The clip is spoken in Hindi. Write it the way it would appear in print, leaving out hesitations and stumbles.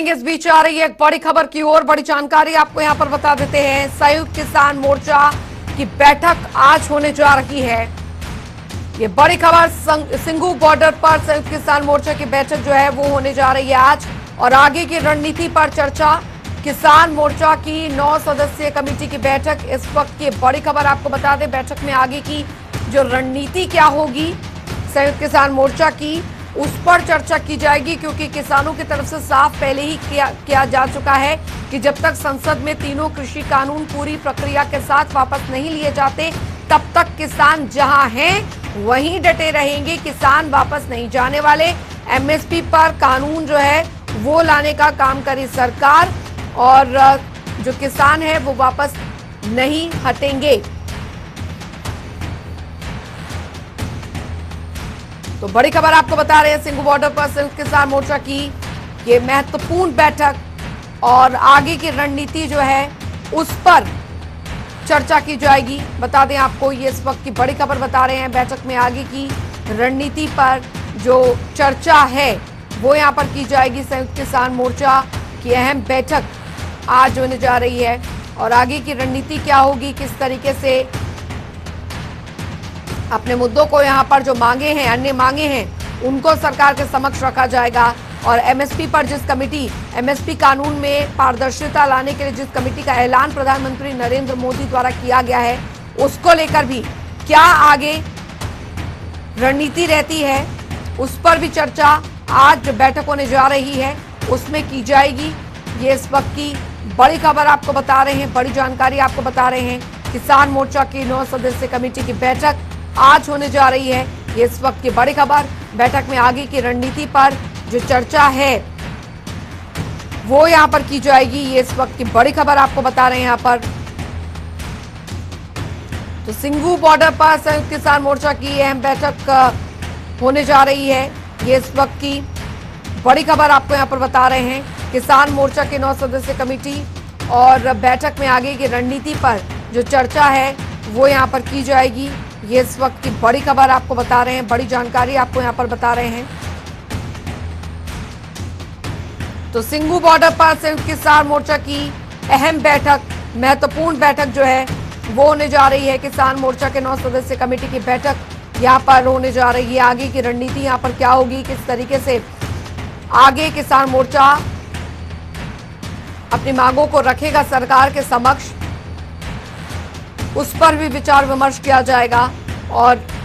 बढ़ेंगे। इस बीच आ रही है एक बड़ी खबर की ओर, बड़ी जानकारी आपको यहां पर बता देते हैं। संयुक्त किसान मोर्चा की बैठक आज होने जा रही है। ये बड़ी खबर, सिंघू बॉर्डर पर संयुक्त किसान मोर्चा की बैठक जो है वो होने जा रही है आज, और आगे की रणनीति पर चर्चा। किसान मोर्चा की 9 सदस्यीय कमेटी की बैठक इस वक्त की बड़ी खबर। आपको बता दें बैठक में आगे की जो रणनीति क्या होगी संयुक्त किसान मोर्चा की, उस पर चर्चा की जाएगी, क्योंकि किसानों की तरफ से साफ पहले ही किया जा चुका है कि जब तक संसद में तीनों कृषि कानून पूरी प्रक्रिया के साथ वापस नहीं लिए जाते, तब तक किसान जहां हैं वहीं डटे रहेंगे। किसान वापस नहीं जाने वाले। एमएसपी पर कानून जो है वो लाने का काम करे सरकार, और जो किसान है वो वापस नहीं हटेंगे। तो बड़ी खबर आपको बता रहे हैं, सिंघू बॉर्डर पर संयुक्त किसान मोर्चा की ये महत्वपूर्ण बैठक और आगे की रणनीति जो है उस पर चर्चा की जाएगी। बता दें आपको ये इस वक्त की बड़ी खबर बता रहे हैं। बैठक में आगे की रणनीति पर जो चर्चा है वो यहाँ पर की जाएगी। संयुक्त किसान मोर्चा की अहम बैठक आज होने जा रही है, और आगे की रणनीति क्या होगी, किस तरीके से अपने मुद्दों को यहाँ पर जो मांगे हैं, अन्य मांगे हैं, उनको सरकार के समक्ष रखा जाएगा। और एमएसपी पर जिस कमेटी, एमएसपी कानून में पारदर्शिता लाने के लिए जिस कमेटी का ऐलान प्रधानमंत्री नरेंद्र मोदी द्वारा किया गया है, उसको लेकर भी क्या आगे रणनीति रहती है, उस पर भी चर्चा आज बैठक होने जा रही है उसमें की जाएगी। ये इस वक्त की बड़ी खबर आपको बता रहे हैं, बड़ी जानकारी आपको बता रहे हैं। किसान मोर्चा की 9 सदस्यीय कमेटी की बैठक आज होने जा रही है। ये इस वक्त की बड़ी खबर। बैठक में आगे की रणनीति पर जो चर्चा है वो यहाँ पर की जाएगी। ये इस वक्त की बड़ी खबर आपको बता रहे हैं। यहाँ पर तो सिंघू बॉर्डर पर संयुक्त किसान मोर्चा की अहम बैठक होने जा रही है। ये इस वक्त की बड़ी खबर आपको यहाँ पर बता रहे हैं। किसान मोर्चा के 9 सदस्यीय कमेटी और बैठक में आगे की रणनीति पर जो चर्चा है वो यहाँ पर की जाएगी। ये इस वक्त की बड़ी खबर आपको बता रहे हैं, बड़ी जानकारी आपको यहाँ पर बता रहे हैं। तो सिंघू बॉर्डर पर संयुक्त किसान मोर्चा की अहम बैठक, महत्वपूर्ण बैठक जो है वो होने जा रही है। किसान मोर्चा के 9 सदस्यीय कमेटी की बैठक यहाँ पर होने जा रही है। आगे की रणनीति यहाँ पर क्या होगी, किस तरीके से आगे किसान मोर्चा अपनी मांगों को रखेगा सरकार के समक्ष, उस पर भी विचार विमर्श किया जाएगा। और